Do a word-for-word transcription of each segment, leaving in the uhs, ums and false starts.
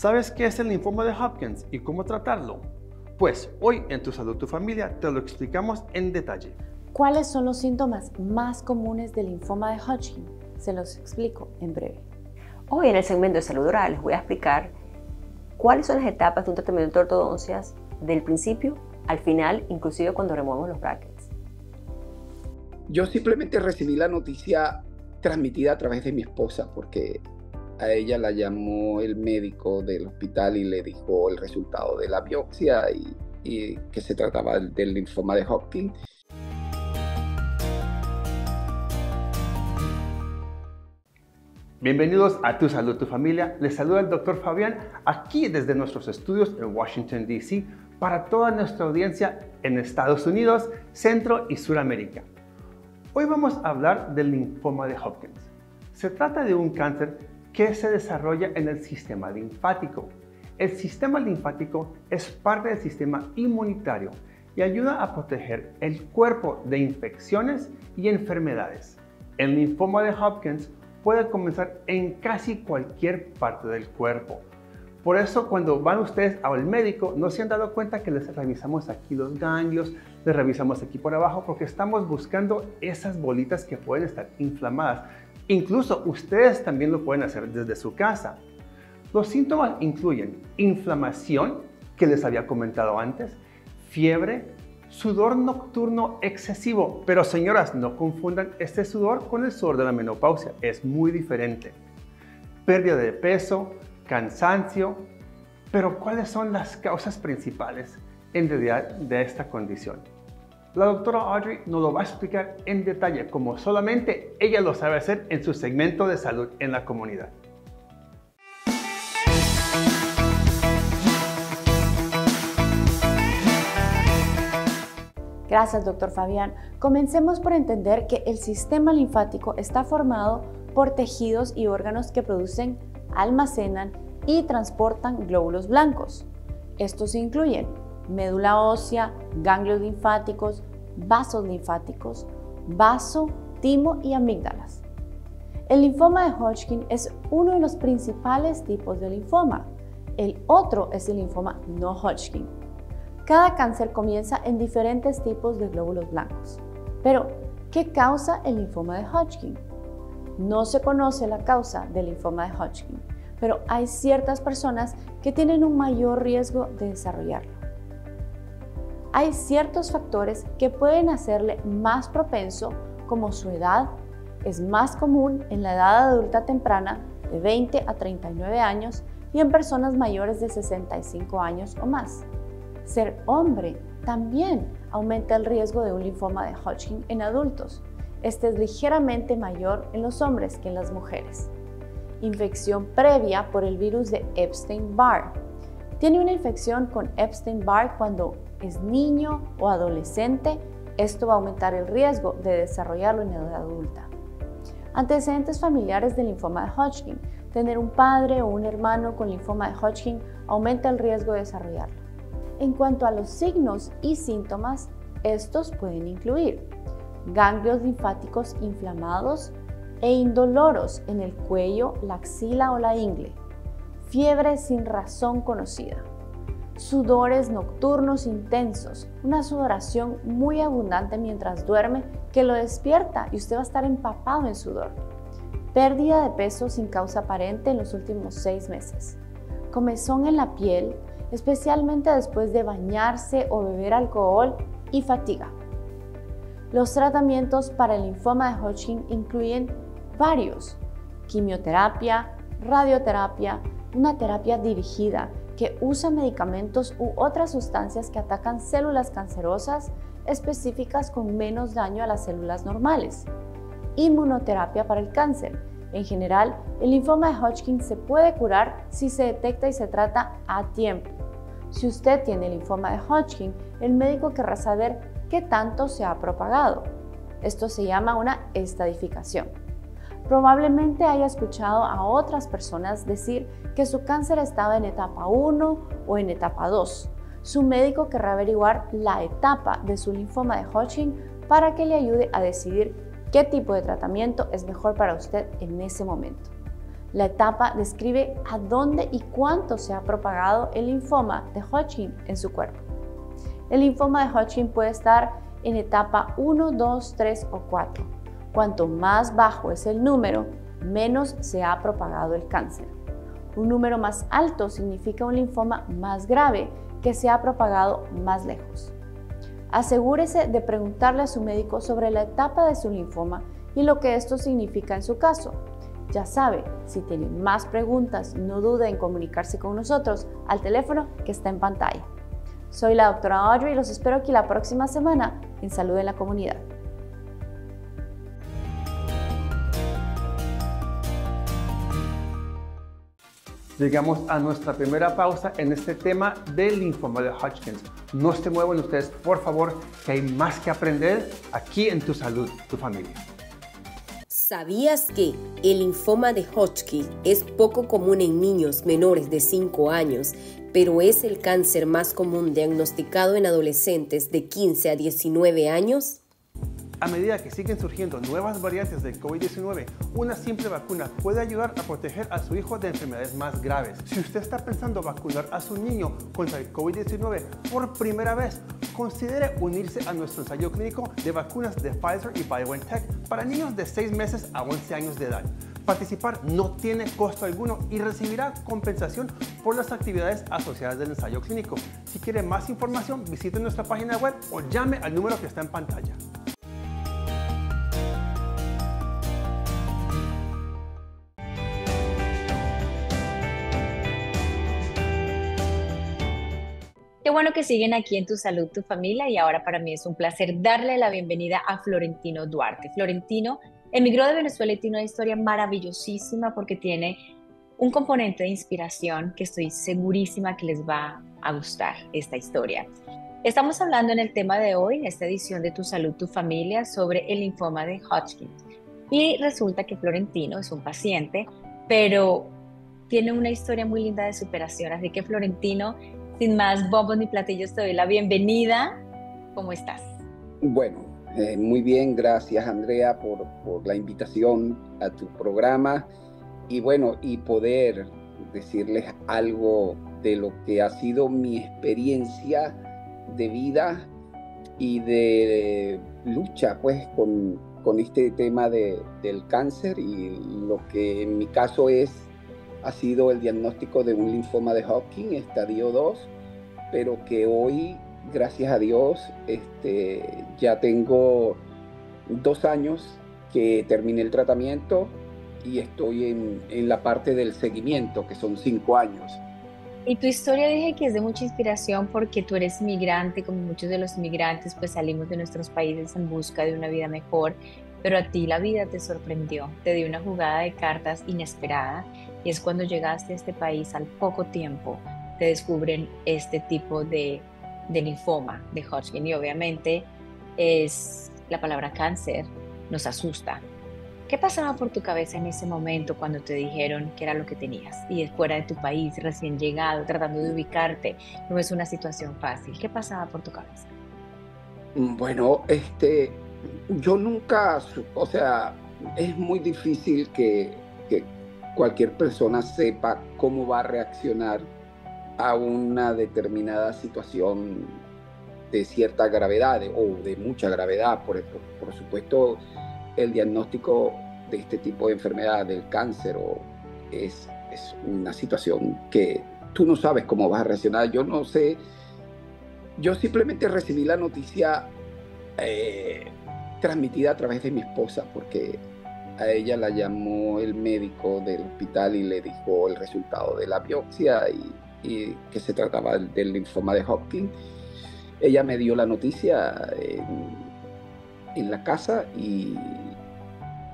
¿Sabes qué es el linfoma de Hodgkin y cómo tratarlo? Pues hoy en Tu Salud Tu Familia te lo explicamos en detalle. ¿Cuáles son los síntomas más comunes del linfoma de Hodgkin? Se los explico en breve. Hoy en el segmento de Salud Oral les voy a explicar cuáles son las etapas de un tratamiento de ortodoncias del principio al final, inclusive cuando removemos los brackets. Yo simplemente recibí la noticia transmitida a través de mi esposa porque a ella la llamó el médico del hospital y le dijo el resultado de la biopsia y, y que se trataba del linfoma de Hodgkin. Bienvenidos a Tu Salud, Tu Familia. Les saluda el doctor Fabian aquí desde nuestros estudios en Washington, D C para toda nuestra audiencia en Estados Unidos, Centro y Suramérica. Hoy vamos a hablar del linfoma de Hodgkin. Se trata de un cáncer que se desarrolla en el sistema linfático. El sistema linfático es parte del sistema inmunitario y ayuda a proteger el cuerpo de infecciones y enfermedades. El linfoma de Hodgkin puede comenzar en casi cualquier parte del cuerpo. Por eso cuando van ustedes al médico no se han dado cuenta que les revisamos aquí los ganglios, les revisamos aquí por abajo porque estamos buscando esas bolitas que pueden estar inflamadas. Incluso ustedes también lo pueden hacer desde su casa. Los síntomas incluyen inflamación, que les había comentado antes, fiebre, sudor nocturno excesivo. Pero señoras, no confundan este sudor con el sudor de la menopausia, es muy diferente. Pérdida de peso, cansancio. Pero ¿cuáles son las causas principales en realidad de esta condición? La doctora Audrey nos lo va a explicar en detalle, como solamente ella lo sabe hacer en su segmento de salud en la comunidad. Gracias, doctor Fabián. Comencemos por entender que el sistema linfático está formado por tejidos y órganos que producen, almacenan y transportan glóbulos blancos. Estos incluyen médula ósea, ganglios linfáticos, vasos linfáticos, vaso, timo y amígdalas. El linfoma de Hodgkin es uno de los principales tipos de linfoma. El otro es el linfoma no Hodgkin. Cada cáncer comienza en diferentes tipos de glóbulos blancos. Pero, ¿qué causa el linfoma de Hodgkin? No se conoce la causa del linfoma de Hodgkin, pero hay ciertas personas que tienen un mayor riesgo de desarrollarlo. Hay ciertos factores que pueden hacerle más propenso, como su edad. Es más común en la edad adulta temprana de veinte a treinta y nueve años y en personas mayores de sesenta y cinco años o más. Ser hombre también aumenta el riesgo de un linfoma de Hodgkin en adultos. Este es ligeramente mayor en los hombres que en las mujeres. Infección previa por el virus de Epstein-Barr. Tiene una infección con Epstein-Barr cuando es niño o adolescente. Esto va a aumentar el riesgo de desarrollarlo en la edad adulta. Antecedentes familiares del linfoma de Hodgkin. Tener un padre o un hermano con linfoma de Hodgkin aumenta el riesgo de desarrollarlo. En cuanto a los signos y síntomas, estos pueden incluir ganglios linfáticos inflamados e indoloros en el cuello, la axila o la ingle, fiebre sin razón conocida, sudores nocturnos intensos, una sudoración muy abundante mientras duerme que lo despierta y usted va a estar empapado en sudor, pérdida de peso sin causa aparente en los últimos seis meses, comezón en la piel, especialmente después de bañarse o beber alcohol y fatiga. Los tratamientos para el linfoma de Hodgkin incluyen varios: quimioterapia, radioterapia, una terapia dirigida que usa medicamentos u otras sustancias que atacan células cancerosas específicas con menos daño a las células normales, inmunoterapia para el cáncer. En general, el linfoma de Hodgkin se puede curar si se detecta y se trata a tiempo. Si usted tiene el linfoma de Hodgkin, el médico querrá saber qué tanto se ha propagado. Esto se llama una estadificación. Probablemente haya escuchado a otras personas decir que su cáncer estaba en etapa uno o en etapa dos. Su médico querrá averiguar la etapa de su linfoma de Hodgkin para que le ayude a decidir qué tipo de tratamiento es mejor para usted en ese momento. La etapa describe a dónde y cuánto se ha propagado el linfoma de Hodgkin en su cuerpo. El linfoma de Hodgkin puede estar en etapa uno, dos, tres o cuatro. Cuanto más bajo es el número, menos se ha propagado el cáncer. Un número más alto significa un linfoma más grave que se ha propagado más lejos. Asegúrese de preguntarle a su médico sobre la etapa de su linfoma y lo que esto significa en su caso. Ya sabe, si tiene más preguntas, no dude en comunicarse con nosotros al teléfono que está en pantalla. Soy la doctora Audrey y los espero aquí la próxima semana en Salud en la Comunidad. Llegamos a nuestra primera pausa en este tema del linfoma de Hodgkin. No se muevan ustedes, por favor, que hay más que aprender aquí en Tu Salud, Tu Familia. ¿Sabías que el linfoma de Hodgkin es poco común en niños menores de cinco años, pero es el cáncer más común diagnosticado en adolescentes de quince a diecinueve años? A medida que siguen surgiendo nuevas variantes del COVID diecinueve, una simple vacuna puede ayudar a proteger a su hijo de enfermedades más graves. Si usted está pensando vacunar a su niño contra el COVID diecinueve por primera vez, considere unirse a nuestro ensayo clínico de vacunas de Pfizer y BioNTech para niños de seis meses a once años de edad. Participar no tiene costo alguno y recibirá compensación por las actividades asociadas del ensayo clínico. Si quiere más información, visite nuestra página web o llame al número que está en pantalla. Qué bueno que siguen aquí en Tu Salud, Tu Familia, y ahora para mí es un placer darle la bienvenida a Florentino Duarte. Florentino emigró de Venezuela y tiene una historia maravillosísima porque tiene un componente de inspiración que estoy segurísima que les va a gustar esta historia. Estamos hablando en el tema de hoy, en esta edición de Tu Salud, Tu Familia, sobre el linfoma de Hodgkin. Y resulta que Florentino es un paciente, pero tiene una historia muy linda de superación, así que Florentino, sin más bombos ni platillos, te doy la bienvenida. ¿Cómo estás? Bueno, eh, muy bien, gracias Andrea por, por la invitación a tu programa y bueno, y poder decirles algo de lo que ha sido mi experiencia de vida y de lucha pues con, con este tema de, del cáncer y lo que en mi caso es ha sido el diagnóstico de un linfoma de Hodgkin, estadio dos, pero que hoy, gracias a Dios, este, ya tengo dos años que terminé el tratamiento y estoy en, en la parte del seguimiento, que son cinco años. Y tu historia dije que es de mucha inspiración porque tú eres migrante, como muchos de los migrantes, pues salimos de nuestros países en busca de una vida mejor, pero a ti la vida te sorprendió, te dio una jugada de cartas inesperada. Y es cuando llegaste a este país, al poco tiempo, te descubren este tipo de, de linfoma de Hodgkin. Y obviamente es, la palabra cáncer nos asusta. ¿Qué pasaba por tu cabeza en ese momento cuando te dijeron que era lo que tenías? Y fuera de tu país, recién llegado, tratando de ubicarte, no es una situación fácil. ¿Qué pasaba por tu cabeza? Bueno, este, yo nunca, o sea, es muy difícil que... que cualquier persona sepa cómo va a reaccionar a una determinada situación de cierta gravedad o de mucha gravedad. Por, por supuesto, el diagnóstico de este tipo de enfermedad, del cáncer, o es, es una situación que tú no sabes cómo vas a reaccionar. Yo no sé, yo simplemente recibí la noticia eh, transmitida a través de mi esposa, porque a ella la llamó el médico del hospital y le dijo el resultado de la biopsia y, y que se trataba del linfoma de Hodgkin. Ella me dio la noticia en, en la casa y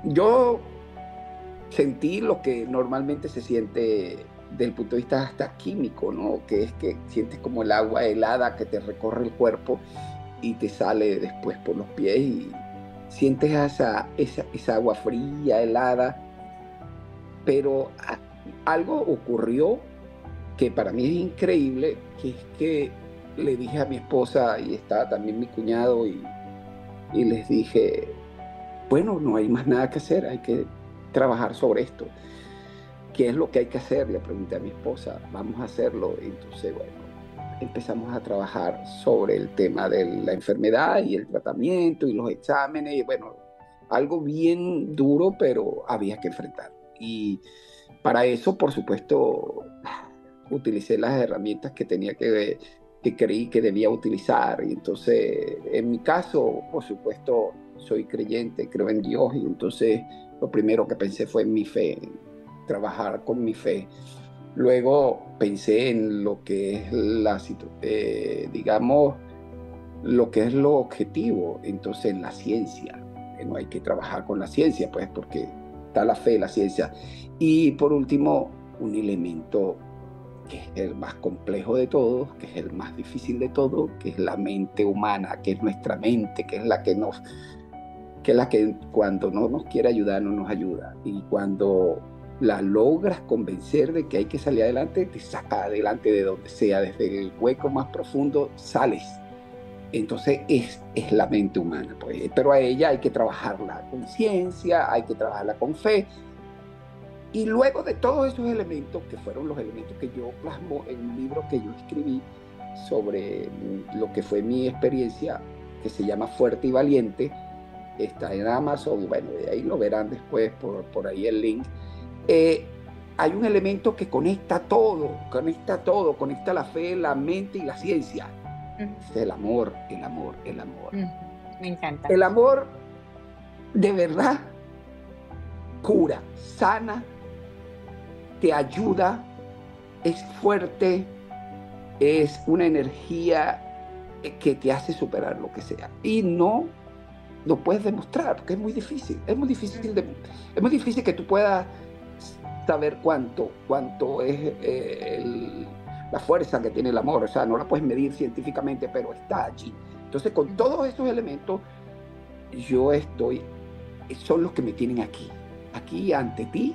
yo sentí lo que normalmente se siente desde el punto de vista hasta químico, ¿no? Que es que sientes como el agua helada que te recorre el cuerpo y te sale después por los pies y sientes esa, esa, esa agua fría, helada, pero algo ocurrió que para mí es increíble, que es que le dije a mi esposa, y estaba también mi cuñado, y, y les dije, bueno, no hay más nada que hacer, hay que trabajar sobre esto. ¿qué es lo que hay que hacer? Le pregunté a mi esposa, vamos a hacerlo. Entonces, bueno, empezamos a trabajar sobre el tema de la enfermedad y el tratamiento y los exámenes. Y bueno, algo bien duro, pero había que enfrentar. Y para eso, por supuesto, utilicé las herramientas que tenía que, que creí que debía utilizar. Y entonces, en mi caso, por supuesto, soy creyente, creo en Dios. Y entonces, lo primero que pensé fue en mi fe, trabajar con mi fe. Luego pensé en lo que es la, eh, digamos, lo que es lo objetivo, entonces en la ciencia. No hay que trabajar con la ciencia, pues, porque está la fe, la ciencia. Y por último, un elemento que es el más complejo de todos, que es el más difícil de todos, que es la mente humana, que es nuestra mente, que es la que nos, que es la que cuando no nos quiere ayudar, no nos ayuda. Y cuando la logras convencer de que hay que salir adelante, te saca adelante de donde sea, desde el hueco más profundo sales. Entonces es, es la mente humana, pues. Pero a ella hay que trabajarla con ciencia, hay que trabajarla con fe. Y luego de todos esos elementos, que fueron los elementos que yo plasmo en un libro que yo escribí sobre lo que fue mi experiencia, que se llama Fuerte y Valiente, está en Amazon, y bueno, de ahí lo verán después, por, por ahí el link. Eh, hay un elemento que conecta todo, conecta todo, conecta la fe, la mente y la ciencia. Es el amor, el amor, el amor. Me encanta. El amor de verdad cura, sana, te ayuda, es fuerte, es una energía que te hace superar lo que sea. Y no lo puedes demostrar, porque es muy difícil. Es muy difícil, de, es muy difícil que tú puedas saber cuánto, cuánto es eh, el... la fuerza que tiene el amor, o sea, no la puedes medir científicamente, pero está allí. Entonces, con todos estos elementos, yo estoy, son los que me tienen aquí, aquí ante ti,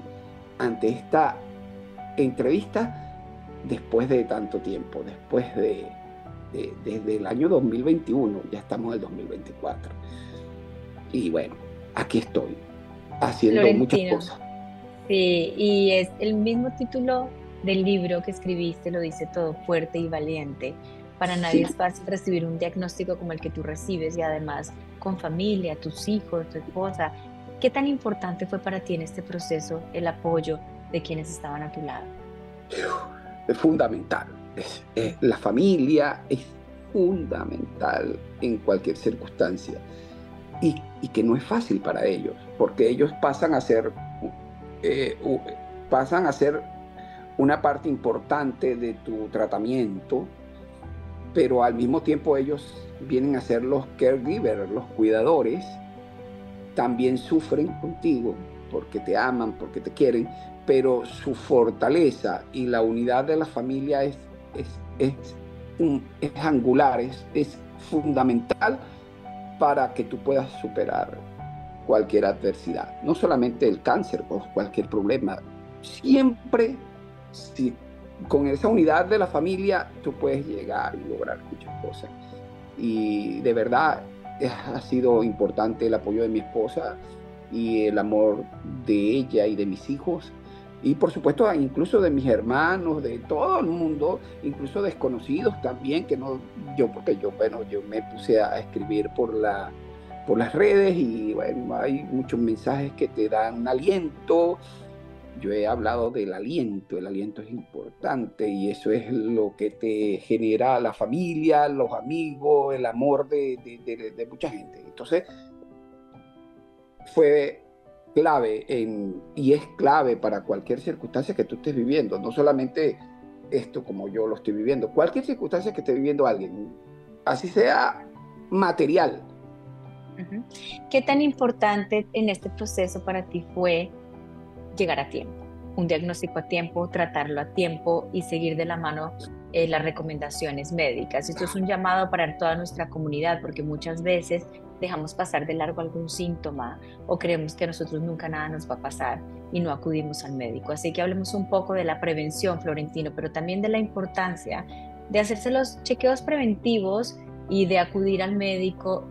ante esta entrevista, después de tanto tiempo, después de, de desde el año dos mil veintiuno, ya estamos en el dos mil veinticuatro. Y bueno, aquí estoy, haciendo Florentino, muchas cosas. Sí, y es el mismo título del libro que escribiste, lo dice todo, fuerte y valiente. Para nadie sí. Es fácil recibir un diagnóstico como el que tú recibes, y además con familia, tus hijos, tu esposa. ¿Qué tan importante fue para ti en este proceso el apoyo de quienes estaban a tu lado? Es fundamental. Es, es, la familia es fundamental en cualquier circunstancia, y, y que no es fácil para ellos, porque ellos pasan a ser eh, pasan a ser una parte importante de tu tratamiento, pero al mismo tiempo ellos vienen a ser los caregivers, los cuidadores, también sufren contigo porque te aman, porque te quieren, pero su fortaleza y la unidad de la familia es, es, es, es, es angular, es, es fundamental para que tú puedas superar cualquier adversidad, no solamente el cáncer o cualquier problema, siempre. Si con esa unidad de la familia tú puedes llegar y lograr muchas cosas. Y de verdad ha sido importante el apoyo de mi esposa y el amor de ella y de mis hijos, y por supuesto incluso de mis hermanos, de todo el mundo, incluso desconocidos también, que no yo, porque yo, bueno, yo me puse a escribir por la por las redes, y bueno, hay muchos mensajes que te dan aliento. Yo he hablado del aliento, el aliento es importante, y eso es lo que te genera la familia, los amigos, el amor de, de, de, de mucha gente. Entonces, fue clave en, y es clave para cualquier circunstancia que tú estés viviendo, no solamente esto como yo lo estoy viviendo, cualquier circunstancia que esté viviendo alguien, así sea material. ¿Qué tan importante en este proceso para ti fue llegar a tiempo, un diagnóstico a tiempo, tratarlo a tiempo y seguir de la mano eh, las recomendaciones médicas? Esto es un llamado para toda nuestra comunidad, porque muchas veces dejamos pasar de largo algún síntoma o creemos que a nosotros nunca nada nos va a pasar y no acudimos al médico. Así que hablemos un poco de la prevención, Florentino, pero también de la importancia de hacerse los chequeos preventivos y de acudir al médico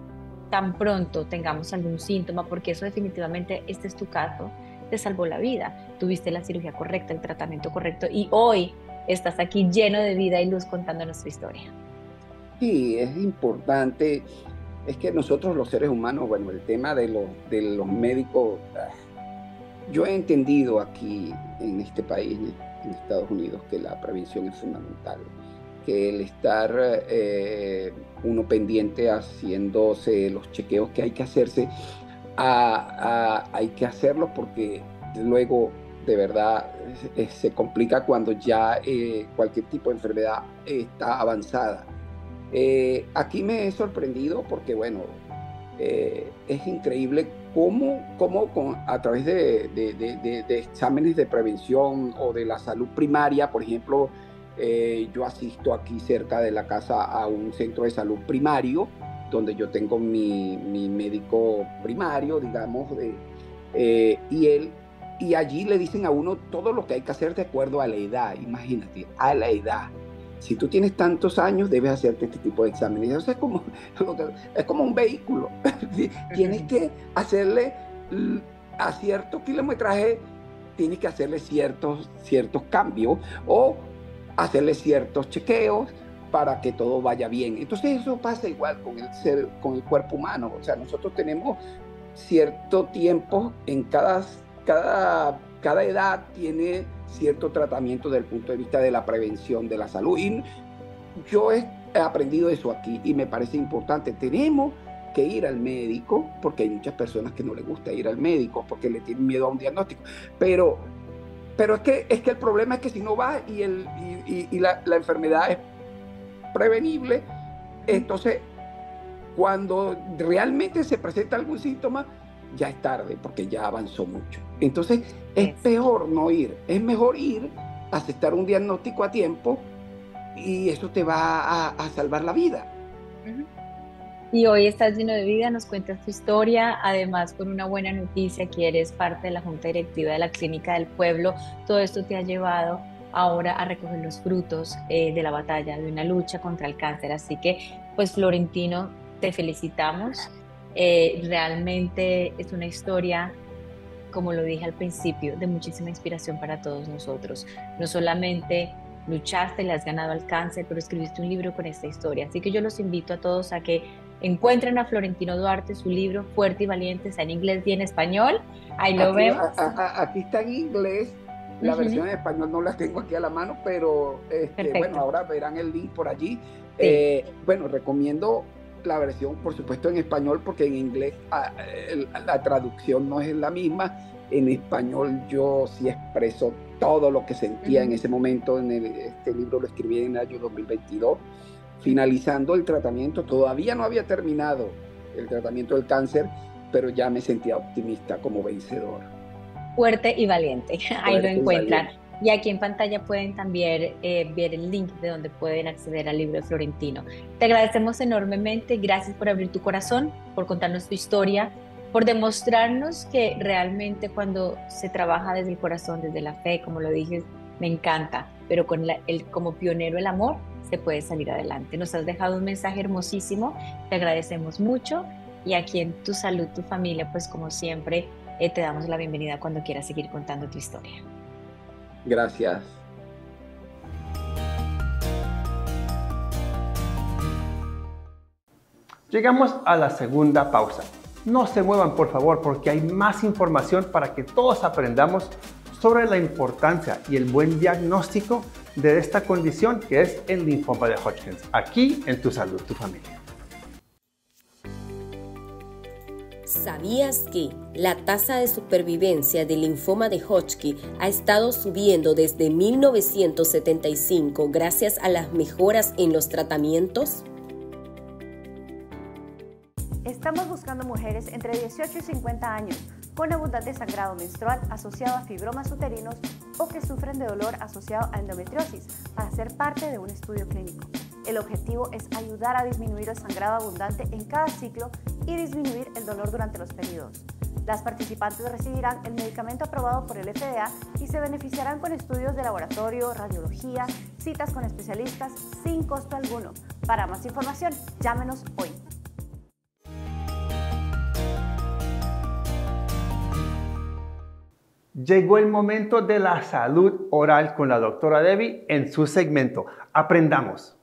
tan pronto tengamos algún síntoma, porque eso definitivamente, este es tu caso, te salvó la vida, tuviste la cirugía correcta, el tratamiento correcto y hoy estás aquí lleno de vida y luz contando nuestra historia. Sí, es importante, es que nosotros los seres humanos, bueno, el tema de los, de los médicos, yo he entendido aquí en este país, en Estados Unidos, que la prevención es fundamental, que el estar eh, uno pendiente haciéndose los chequeos que hay que hacerse, a, a, hay que hacerlo porque luego de verdad se complica cuando ya eh, cualquier tipo de enfermedad está avanzada. Eh, aquí me he sorprendido porque, bueno, eh, es increíble cómo, cómo con, a través de, de, de, de, de exámenes de prevención o de la salud primaria, por ejemplo, eh, yo asisto aquí cerca de la casa a un centro de salud primario, donde yo tengo mi, mi médico primario, digamos, de, eh, y él, y allí le dicen a uno todo lo que hay que hacer de acuerdo a la edad, imagínate, a la edad. Si tú tienes tantos años, debes hacerte este tipo de exámenes. O sea, es como, es como un vehículo. Tienes que hacerle a cierto kilometraje, tienes que hacerle ciertos, ciertos cambios o hacerle ciertos chequeos para que todo vaya bien. Entonces eso pasa igual con el ser, con el cuerpo humano. O sea, nosotros tenemos cierto tiempo en cada, cada, cada edad tiene cierto tratamiento desde el punto de vista de la prevención de la salud. Y yo he aprendido eso aquí y me parece importante. Tenemos que ir al médico porque hay muchas personas que no les gusta ir al médico porque le tienen miedo a un diagnóstico. Pero, pero es, que, es que el problema es que si no vas y, el, y, y, y la, la enfermedad es prevenible, entonces cuando realmente se presenta algún síntoma, ya es tarde porque ya avanzó mucho. Entonces es peor no ir, es mejor ir, aceptar un diagnóstico a tiempo y eso te va a, a salvar la vida. Y hoy estás lleno de vida, nos cuentas tu historia, además con una buena noticia que eres parte de la Junta Directiva de la Clínica del Pueblo. Todo esto te ha llevado ahora a recoger los frutos eh, de la batalla, de una lucha contra el cáncer. Así que, pues Florentino, te felicitamos. Eh, realmente es una historia, como lo dije al principio, de muchísima inspiración para todos nosotros. No solamente luchaste, le has ganado al cáncer, pero escribiste un libro con esta historia. Así que yo los invito a todos a que encuentren a Florentino Duarte, su libro Fuerte y Valiente, está en inglés y en español. Ahí lo aquí, vemos. A, a, aquí está en inglés. La versión en español no la tengo aquí a la mano, pero este, bueno, ahora verán el link por allí. Sí. Eh, bueno, recomiendo la versión, por supuesto, en español, porque en inglés a, a, la traducción no es la misma. En español yo sí expreso todo lo que sentía uh-huh. en ese momento. En el, este libro lo escribí en el año dos mil veintidós, finalizando el tratamiento. Todavía no había terminado el tratamiento del cáncer, pero ya me sentía optimista como vencedor. Fuerte y Valiente, ahí Fuerte lo encuentran. Y, y aquí en pantalla pueden también eh, ver el link de donde pueden acceder al libro de Florentino. Te agradecemos enormemente, gracias por abrir tu corazón, por contarnos tu historia, por demostrarnos que realmente cuando se trabaja desde el corazón, desde la fe, como lo dije, me encanta, pero con la, el, como pionero el amor se puede salir adelante. Nos has dejado un mensaje hermosísimo, te agradecemos mucho y aquí en Tu Salud, Tu Familia, pues como siempre, te damos la bienvenida cuando quieras seguir contando tu historia. Gracias. Llegamos a la segunda pausa. No se muevan, por favor, porque hay más información para que todos aprendamos sobre la importancia y el buen diagnóstico de esta condición que es el linfoma de Hodgkin, aquí en Tu Salud, Tu Familia. ¿Sabías que la tasa de supervivencia del linfoma de Hodgkin ha estado subiendo desde mil novecientos setenta y cinco gracias a las mejoras en los tratamientos? Estamos buscando mujeres entre dieciocho y cincuenta años con abundante sangrado menstrual asociado a fibromas uterinos o que sufren de dolor asociado a endometriosis para ser parte de un estudio clínico. El objetivo es ayudar a disminuir el sangrado abundante en cada ciclo y disminuir el dolor durante los periodos. Las participantes recibirán el medicamento aprobado por el F D A y se beneficiarán con estudios de laboratorio, radiología, citas con especialistas sin costo alguno. Para más información, llámenos hoy. Llegó el momento de la salud oral con la doctora Debbie en su segmento. Aprendamos.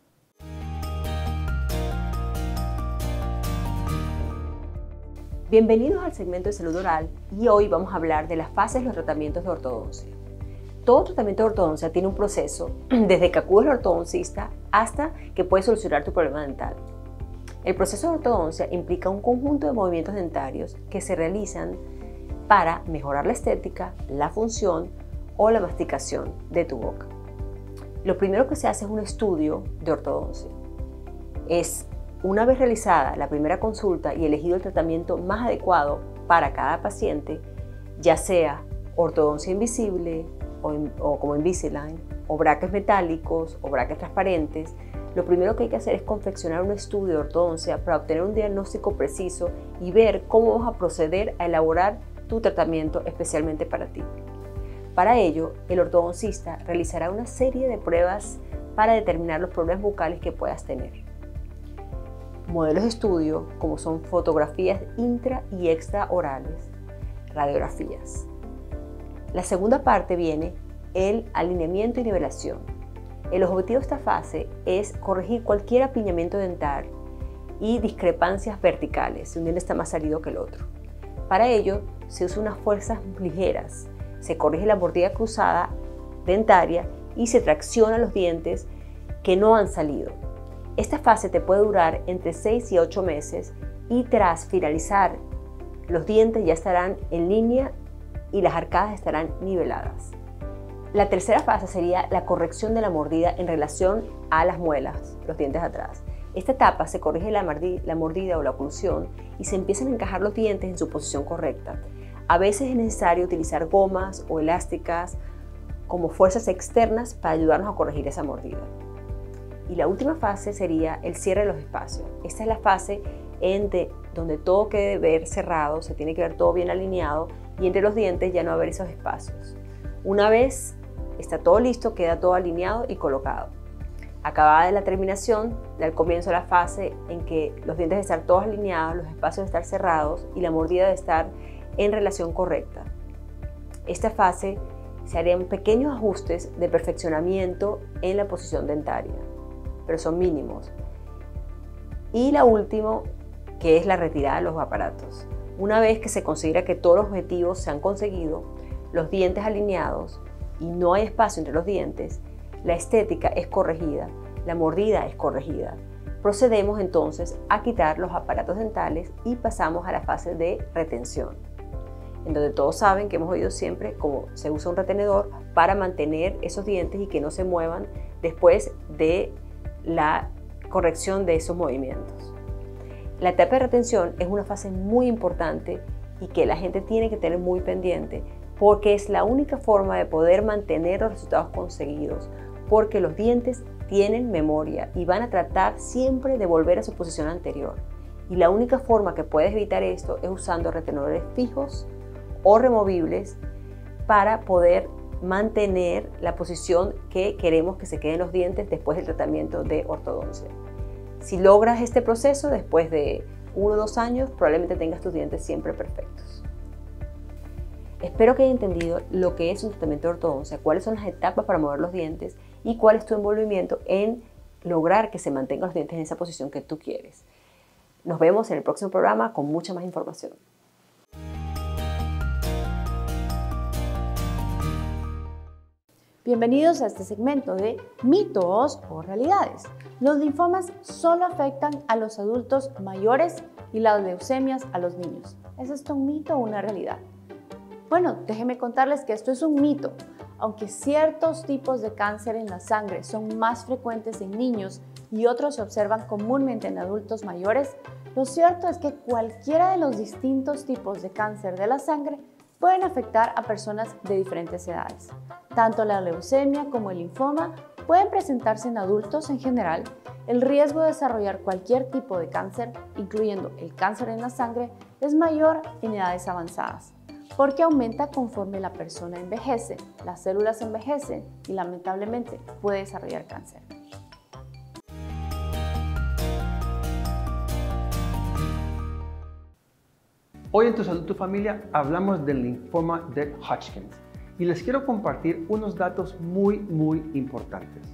Bienvenidos al segmento de salud oral y hoy vamos a hablar de las fases de los tratamientos de ortodoncia. Todo tratamiento de ortodoncia tiene un proceso desde que acudes al ortodoncista hasta que puedes solucionar tu problema dental. El proceso de ortodoncia implica un conjunto de movimientos dentarios que se realizan para mejorar la estética, la función o la masticación de tu boca. Lo primero que se hace es un estudio de ortodoncia. Es una vez realizada la primera consulta y elegido el tratamiento más adecuado para cada paciente, ya sea ortodoncia invisible o, in, o como Invisalign, o brackets metálicos o brackets transparentes, lo primero que hay que hacer es confeccionar un estudio de ortodoncia para obtener un diagnóstico preciso y ver cómo vamos a proceder a elaborar tu tratamiento especialmente para ti. Para ello, el ortodoncista realizará una serie de pruebas para determinar los problemas bucales que puedas tener. Modelos de estudio, como son fotografías intra y extra orales, radiografías. La segunda parte viene el alineamiento y nivelación. El objetivo de esta fase es corregir cualquier apiñamiento dental y discrepancias verticales, si un diente está más salido que el otro. Para ello, se usan unas fuerzas ligeras, se corrige la mordida cruzada dentaria y se tracciona los dientes que no han salido. Esta fase te puede durar entre seis y ocho meses y tras finalizar, los dientes ya estarán en línea y las arcadas estarán niveladas. La tercera fase sería la corrección de la mordida en relación a las muelas, los dientes atrás. Esta etapa se corrige la mordida, la mordida o la oclusión y se empiezan a encajar los dientes en su posición correcta. A veces es necesario utilizar gomas o elásticas como fuerzas externas para ayudarnos a corregir esa mordida. Y la última fase sería el cierre de los espacios. Esta es la fase entre donde todo quede ver cerrado, se tiene que ver todo bien alineado y entre los dientes ya no haber esos espacios. Una vez está todo listo, queda todo alineado y colocado. Acabada la terminación, da el comienzo a la fase en que los dientes deben estar todos alineados, los espacios deben estar cerrados y la mordida debe estar en relación correcta. Esta fase se harían pequeños ajustes de perfeccionamiento en la posición dentaria, pero son mínimos. Y la última, que es la retirada de los aparatos. Una vez que se considera que todos los objetivos se han conseguido, los dientes alineados y no hay espacio entre los dientes, la estética es corregida, la mordida es corregida. Procedemos entonces a quitar los aparatos dentales y pasamos a la fase de retención, en donde todos saben que hemos oído siempre cómo se usa un retenedor para mantener esos dientes y que no se muevan después de la corrección de esos movimientos. La etapa de retención es una fase muy importante y que la gente tiene que tener muy pendiente porque es la única forma de poder mantener los resultados conseguidos, porque los dientes tienen memoria y van a tratar siempre de volver a su posición anterior. Y la única forma que puedes evitar esto es usando retenedores fijos o removibles para poder mantener la posición que queremos que se queden los dientes después del tratamiento de ortodoncia. Si logras este proceso, después de uno o dos años, probablemente tengas tus dientes siempre perfectos. Espero que hayan entendido lo que es un tratamiento de ortodoncia, cuáles son las etapas para mover los dientes y cuál es tu envolvimiento en lograr que se mantengan los dientes en esa posición que tú quieres. Nos vemos en el próximo programa con mucha más información. Bienvenidos a este segmento de mitos o realidades. Los linfomas solo afectan a los adultos mayores y las leucemias a los niños. ¿Es esto un mito o una realidad? Bueno, déjenme contarles que esto es un mito. Aunque ciertos tipos de cáncer en la sangre son más frecuentes en niños y otros se observan comúnmente en adultos mayores, lo cierto es que cualquiera de los distintos tipos de cáncer de la sangre pueden afectar a personas de diferentes edades. Tanto la leucemia como el linfoma pueden presentarse en adultos en general. El riesgo de desarrollar cualquier tipo de cáncer, incluyendo el cáncer en la sangre, es mayor en edades avanzadas, porque aumenta conforme la persona envejece, las células envejecen y lamentablemente puede desarrollar cáncer. Hoy en Tu Salud Tu Familia hablamos del linfoma de Hodgkin, y les quiero compartir unos datos muy, muy importantes.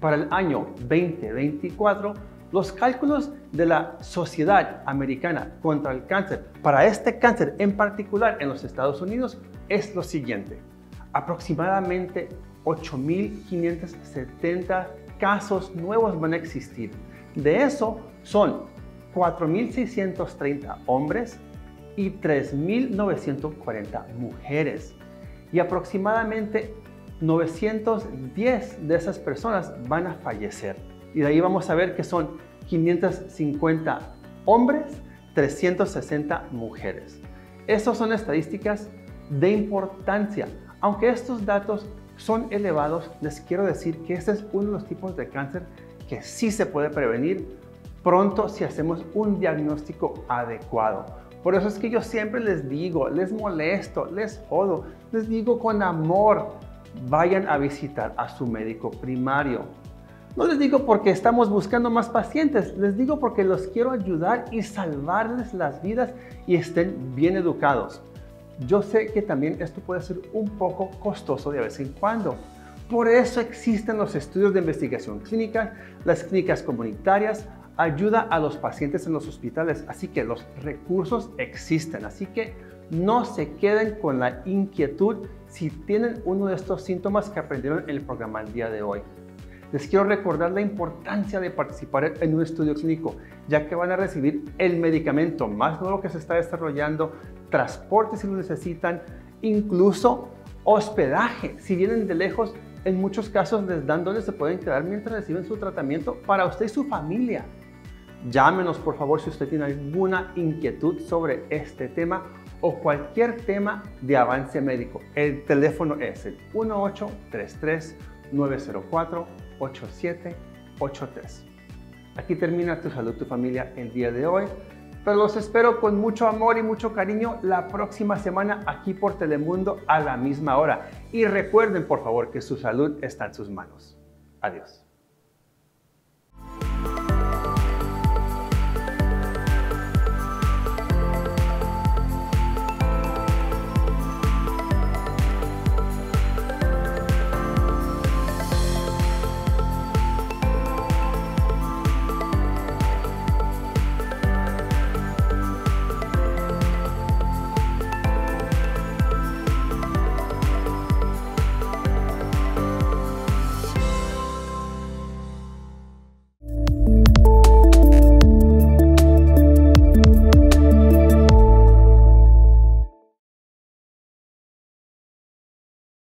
Para el año veinte veinticuatro, los cálculos de la Sociedad Americana contra el Cáncer, para este cáncer en particular en los Estados Unidos, es lo siguiente. Aproximadamente ocho mil quinientos setenta casos nuevos van a existir. De eso son cuatro mil seiscientos treinta hombres y tres mil novecientos cuarenta mujeres. Y aproximadamente novecientos diez de esas personas van a fallecer. Y de ahí vamos a ver que son quinientos cincuenta hombres, trescientos sesenta mujeres. Estas son estadísticas de importancia. Aunque estos datos son elevados, les quiero decir que este es uno de los tipos de cáncer que sí se puede prevenir pronto si hacemos un diagnóstico adecuado. Por eso es que yo siempre les digo, les molesto, les jodo, les digo con amor, vayan a visitar a su médico primario. No les digo porque estamos buscando más pacientes, les digo porque los quiero ayudar y salvarles las vidas y estén bien educados. Yo sé que también esto puede ser un poco costoso de vez en cuando. Por eso existen los estudios de investigación clínica, las clínicas comunitarias, ayuda a los pacientes en los hospitales, así que los recursos existen, así que no se queden con la inquietud si tienen uno de estos síntomas que aprendieron en el programa el día de hoy. Les quiero recordar la importancia de participar en un estudio clínico, ya que van a recibir el medicamento más nuevo que se está desarrollando, transporte si lo necesitan, incluso hospedaje. Si vienen de lejos, en muchos casos les dan donde se pueden quedar mientras reciben su tratamiento para usted y su familia. Llámenos por favor si usted tiene alguna inquietud sobre este tema o cualquier tema de avance médico. El teléfono es el uno ocho tres tres, nueve cero cuatro, ocho siete ocho tres. Aquí termina Tu Salud, Tu Familia el día de hoy, pero los espero con mucho amor y mucho cariño la próxima semana aquí por Telemundo a la misma hora. Y recuerden, por favor, que su salud está en sus manos. Adiós.